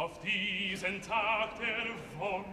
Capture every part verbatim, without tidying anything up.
auf diesen Tag der Wonne.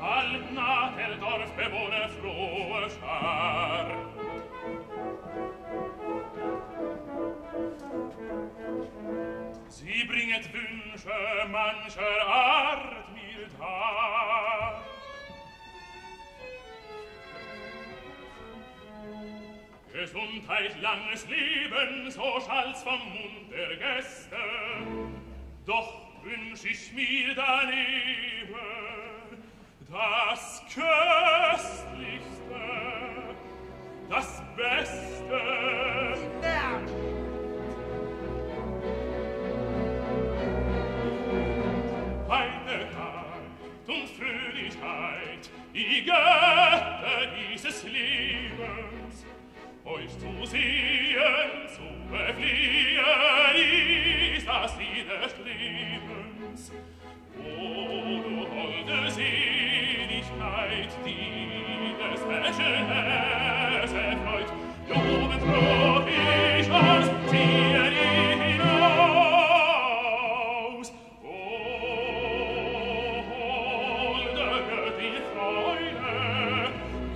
Allna der Dorfbewohner frohe Schar. Sie bringet Wünsche mancher Art mir dar. Gesundheit, langes Leben, so schallt's vom Mund der Gäste. Doch wünsch ich mir daneben das Köstlichste, das Beste. Ja. Eine Tat und Fröhlichkeit, die Götter dieses Lebens, euch zu sehen, zu befliehen, ist das Ziel des Lebens. O, du holde Seligkeit, die des Menschen Herz erfreut, Jugend ruft ich aus, ziehe dich hinaus. O, holde Göttin Freude,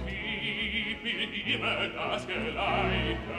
gib mir immer das Geleite.